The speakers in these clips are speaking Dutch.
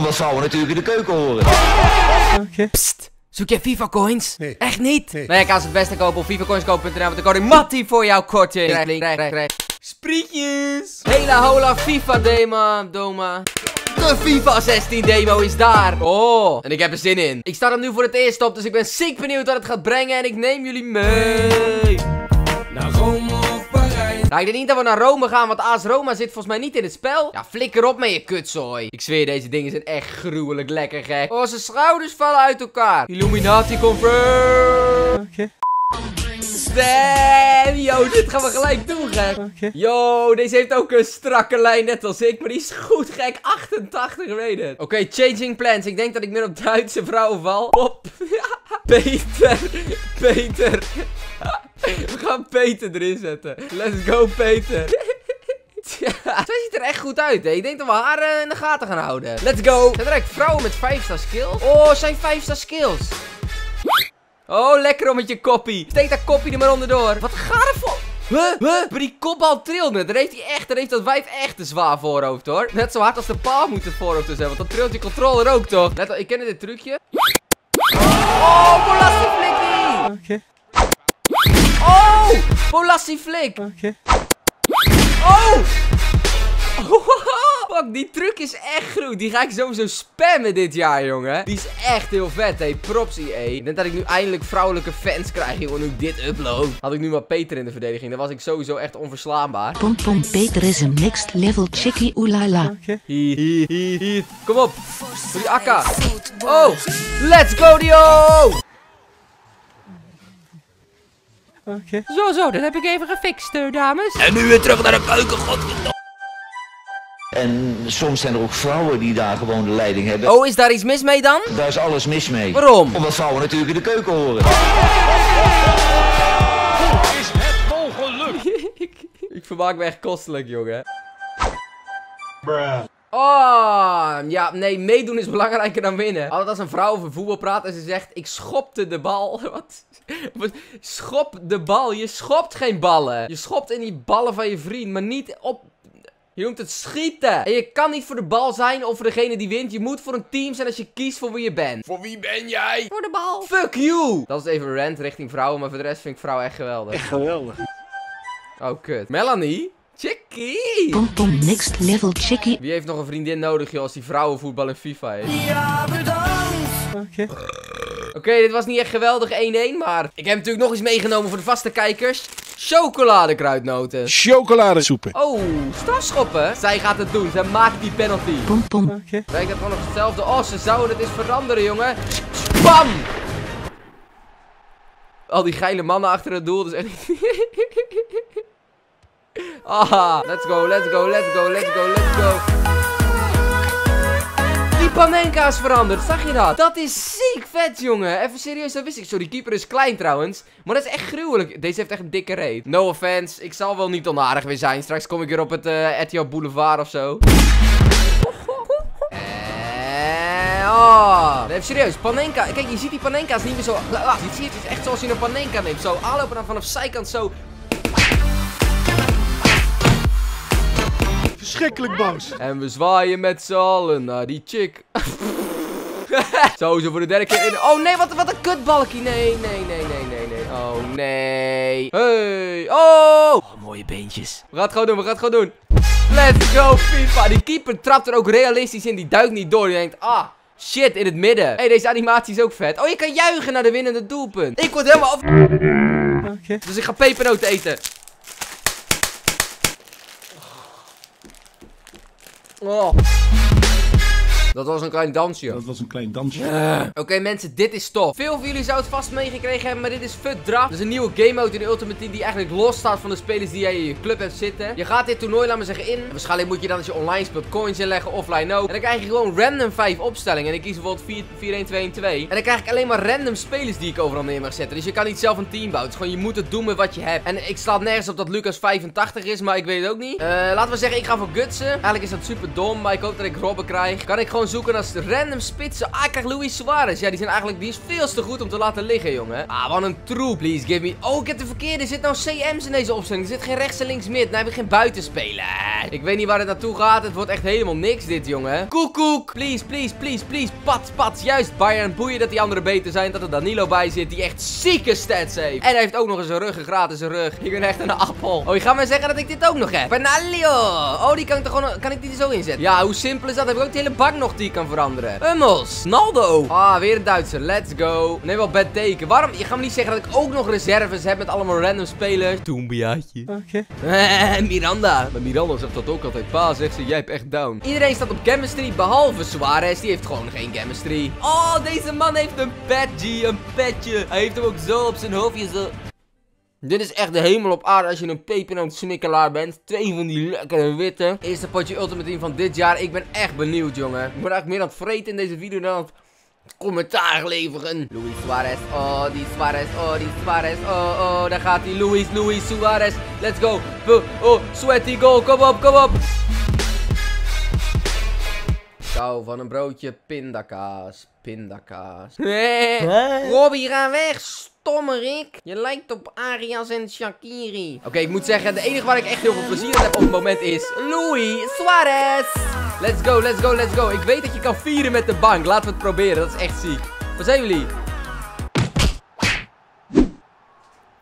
Oh, dat zouden we natuurlijk in de keuken horen. Okay. Pst, zoek jij FIFA Coins? Nee. Echt niet? Nee. Maar jij kan ze het beste kopen op FIFACoinsKoop.nl met de code Matthy voor jouw korting. Sprietjes! Hela hola FIFA Dema, Doma. De FIFA 16 demo is daar. Oh, en ik heb er zin in. Ik sta er nu voor het eerst op, dus ik ben ziek benieuwd wat het gaat brengen. En ik neem jullie mee. Naar Rome of Parijs. Nou, ik denk niet dat we naar Rome gaan, want AS Roma zit volgens mij niet in het spel. Ja, flikker op met je kutzooi. Ik zweer, deze dingen zijn echt gruwelijk lekker gek. Oh, zijn schouders vallen uit elkaar. Illuminati confirm. Oké. Okay. Damn, yo, dit gaan we gelijk doen, gek. Okay. Yo, deze heeft ook een strakke lijn, net als ik. Maar die is goed, gek. 88 rated. Oké, okay, changing plans. Ik denk dat ik meer op Duitse vrouwen val. Pop. Peter. Peter. We gaan Peter erin zetten. Let's go, Peter. Ja, zij ziet er echt goed uit, hè. Ik denk dat we haar in de gaten gaan houden. Let's go. Zijn er echt vrouwen met 5-star skills? Oh, zijn 5-star skills. Oh, lekker om met je koppie. Steek dat koppie er maar onderdoor. Wat gaat er voor? Huh? Maar die kopbal trilde. Daar heeft dat wijf echt een zwaar voorhoofd, hoor. Net zo hard als de paal moet het voorhoofd zijn. Want dan trilt je controller ook, toch? Net al, ik ken dit trucje. Oh, Bolassi flikkie. Oké. Oh, Bolassi flik. Oké. Oh! Fuck, die truc is echt goed. Die ga ik sowieso spammen dit jaar, jongen. Die is echt heel vet, hé. Props, EA. Ik denk dat ik nu eindelijk vrouwelijke fans krijg, jongen, nu ik dit upload. Had ik nu maar Peter in de verdediging, dan was ik sowieso echt onverslaanbaar. Pom-pom, Peter is een next level chickie, oelala. Hi. Kom op. Voor die akka. Oh, let's go, Dio! Okay. Zo, dat heb ik even gefixt, dames. En nu weer terug naar de keuken, godverdomme. En soms zijn er ook vrouwen die daar gewoon de leiding hebben. Oh, is daar iets mis mee dan? Daar is alles mis mee. Waarom? Omdat vrouwen natuurlijk in de keuken horen. Hoe is het mogelijk? Ik vermaak me echt kostelijk, jongen. Bruh. Oh, ja, nee, meedoen is belangrijker dan winnen. Altijd als een vrouw over voetbal praat en ze zegt, ik schopte de bal. Wat? Schop de bal, je schopt geen ballen. Je schopt in die ballen van je vriend, maar niet op... Je noemt het schieten. En je kan niet voor de bal zijn of voor degene die wint. Je moet voor een team zijn als je kiest voor wie je bent. Voor wie ben jij? Voor de bal. Fuck you. Dat is even een rant richting vrouwen, maar voor de rest vind ik vrouwen echt geweldig. Echt geweldig. Oh, kut. Melanie? Chickie. Pom-pom, next level chickie. Wie heeft nog een vriendin nodig, joh, als die vrouwenvoetbal in FIFA heeft? Ja, bedankt. Oké. Oké, dit was niet echt geweldig 1-1, maar... Ik heb natuurlijk nog iets meegenomen voor de vaste kijkers. Chocoladekruidnoten. Chocoladesoepen. Oh, strafschoppen. Zij gaat het doen. Zij maakt die penalty. Pom pom. Okay. Kijk, dat gewoon nog hetzelfde. Oh, ze zouden het eens veranderen, jongen. Bam! Al die geile mannen achter het doel. Dus echt... Ah, let's go, let's go, let's go, let's go, let's go. Die Panenka is veranderd, zag je dat? Dat is ziek vet, jongen. Even serieus, dat wist ik. Sorry, keeper is klein trouwens. Maar dat is echt gruwelijk. Deze heeft echt een dikke reet. No offense, ik zal wel niet onaardig weer zijn. Straks kom ik weer op het Etihad Boulevard of zo. Oh. Even serieus, Panenka. Kijk, je ziet die Panenka's niet meer zo... Je ziet het is echt zoals je een Panenka neemt. Zo aanlopen dan vanaf zijkant zo... Verschrikkelijk boos. En we zwaaien met z'n allen naar die chick. Zo voor de derde keer in. Oh nee, wat een kutbalkie. Nee. Oh nee. Hey. Oh, mooie beentjes. We gaan het gewoon doen. Let's go, FIFA. Die keeper trapt er ook realistisch in. Die duikt niet door. Die denkt, ah, shit, in het midden. Hé, hey, deze animatie is ook vet. Oh, je kan juichen naar de winnende doelpunt. Ik word helemaal af. Okay. Dus ik ga pepernoten eten. Oh. Dat was een klein dansje. Oké, mensen, dit is tof. Veel van jullie zouden het vast meegekregen hebben, maar dit is FUT Draft. Dat is een nieuwe game mode in de Ultimate Team die eigenlijk los staat van de spelers die jij in je club hebt zitten. Je gaat dit toernooi, laat maar zeggen, in. Waarschijnlijk moet je dan als je online speelt coins inleggen, offline ook. En dan krijg je gewoon random 5 opstellingen. En ik kies bijvoorbeeld 4-1-2-1-2. En dan krijg ik alleen maar random spelers die ik overal neer mag zetten. Dus je kan niet zelf een team bouwen. Het is gewoon, je moet het doen met wat je hebt. En ik sta nergens op dat Lucas 85 is, maar ik weet het ook niet. Laten we zeggen, ik ga voor Gutsen. Eigenlijk is dat super dom, maar ik hoop dat ik Robben krijg. Kan ik gewoon zoeken als random spitsen. Ah, ik krijg Luis Suárez. Ja, die is veel te goed om te laten liggen, jongen. Ah, wat een troep. Please give me. Oh, ik heb de verkeerde. Er zit nou CM's in deze opstelling. Er zit geen rechts en links meer. Nou heb ik geen buitenspelen. Ik weet niet waar het naartoe gaat. Het wordt echt helemaal niks, dit, jongen. Koekoek. Please, please, please, please. Pat, pat. Juist, Bayern. Boeien dat die anderen beter zijn. Dat er Danilo bij zit. Die echt zieke stats heeft. En hij heeft ook nog eens een rug. Een gratis rug. Ik ben echt een appel. Oh, je gaat mij zeggen dat ik dit ook nog heb. Bernardo. Oh, die kan ik toch gewoon. Kan ik die er zo inzetten? Ja, hoe simpel is dat? Heb ik ook de hele bank nog die ik kan veranderen. Hummels. Naldo. Ah, weer een Duitser. Let's go. Neem wel bad teken. Waarom? Je gaat me niet zeggen dat ik ook nog reserves heb met allemaal random spelers. Toombiaatje. Oké. Miranda. Maar Miranda zegt dat ook altijd. Pa, zegt ze, jij hebt echt down. Iedereen staat op chemistry, behalve Suárez. Die heeft gewoon geen chemistry. Oh, deze man heeft een petje. Een petje. Hij heeft hem ook zo op zijn hoofdje zo. Dit is echt de hemel op aarde als je een pepernoot-smikkelaar bent. Twee van die lekkere witte. Eerste potje Ultimate Team van dit jaar. Ik ben echt benieuwd, jongen. Ik ben eigenlijk meer aan het vreten in deze video dan aan het commentaar leveren. Luis Suárez. Oh, die Suárez. Oh, die Suárez. Oh, oh, daar gaat hij. Luis Suárez. Let's go. Oh, sweaty goal. Kom op, kom op. Kou van een broodje pindakaas. Pindakaas. Nee. Robbie, ga weg. Stomme Rick. Je lijkt op Arias en Shaqiri. Oké, ik moet zeggen, de enige waar ik echt heel veel plezier aan heb op het moment is Luis Suárez. Let's go, let's go, let's go. Ik weet dat je kan vieren met de bank. Laten we het proberen, dat is echt ziek. Waar zijn jullie?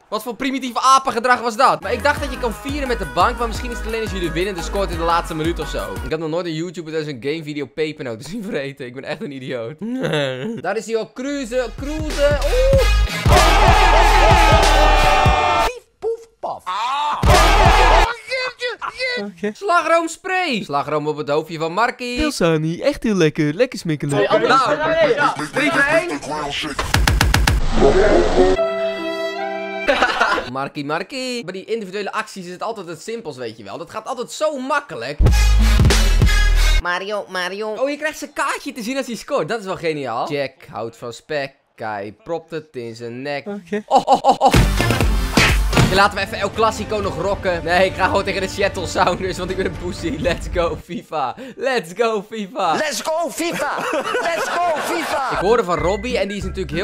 Wat voor primitief apengedrag was dat? Maar ik dacht dat je kan vieren met de bank. Maar misschien is het alleen als jullie winnen. Dus scoort in de laatste minuut of zo. Ik heb nog nooit een YouTuber tijdens een gamevideo pepernoten zien vreten. Ik ben echt een idioot. Daar is hij al. Cruisen, cruisen. Oeh. Pief, poef, paf. Okay. Slagroomspray. Slagroom op het hoofdje van Markie. Heel Sani, echt heel lekker. Lekker smikkelen. Okay. Nou, 3-1. Markie, Markie. Bij die individuele acties is het altijd het simpels, weet je wel. Dat gaat altijd zo makkelijk. Mario, Mario. Oh, je krijgt zijn kaartje te zien als hij scoort. Dat is wel geniaal. Jack houdt van spek. Hij propt het in zijn nek. Okay. Oh, oh, oh, oh. Laten we even El Clásico nog rocken. Nee, ik ga gewoon tegen de Seattle Sounders, want ik ben een pussy. Let's go, FIFA. Let's go, FIFA. Let's go, FIFA. Let's go, FIFA. Ik hoorde van Robbie, en die is natuurlijk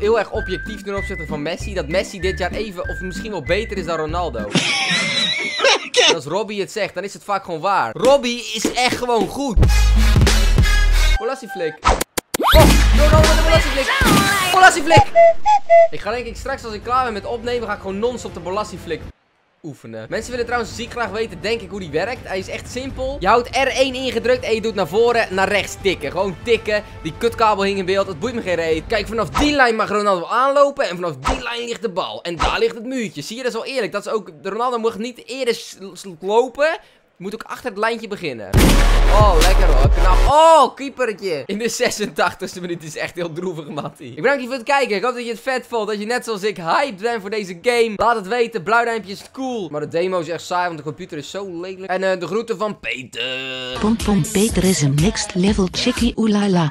heel erg objectief ten opzichte van Messi, dat Messi dit jaar even, of misschien wel beter is dan Ronaldo. Als Robbie het zegt, dan is het vaak gewoon waar. Robbie is echt gewoon goed. Colassieflik. Oh, Ronaldo de Colassieflik. Colassieflik. Ik ga denk ik straks als ik klaar ben met opnemen, ga ik gewoon non-stop de Bolassieflik oefenen. Mensen willen trouwens ziek graag weten, denk ik, hoe die werkt. Hij is echt simpel. Je houdt R1 ingedrukt en je doet naar voren, naar rechts tikken. Gewoon tikken. Die kutkabel hing in beeld, dat boeit me geen reet. Kijk, vanaf die lijn mag Ronaldo aanlopen en vanaf die lijn ligt de bal. En daar ligt het muurtje. Zie je, dat is wel eerlijk. Dat is ook, Ronaldo mag niet eerder lopen. Moet ook achter het lijntje beginnen. Oh, lekker hoor. Knap. Oh, keepertje. In de 86e minuut is echt heel droevig, Matthy. Ik bedank je voor het kijken. Ik hoop dat je het vet vond. Dat je net zoals ik hyped bent voor deze game. Laat het weten. Blauw duimpje is cool. Maar de demo is echt saai, want de computer is zo lelijk. En de groeten van Peter. Pom Pom Peter is een next level chickie oelala.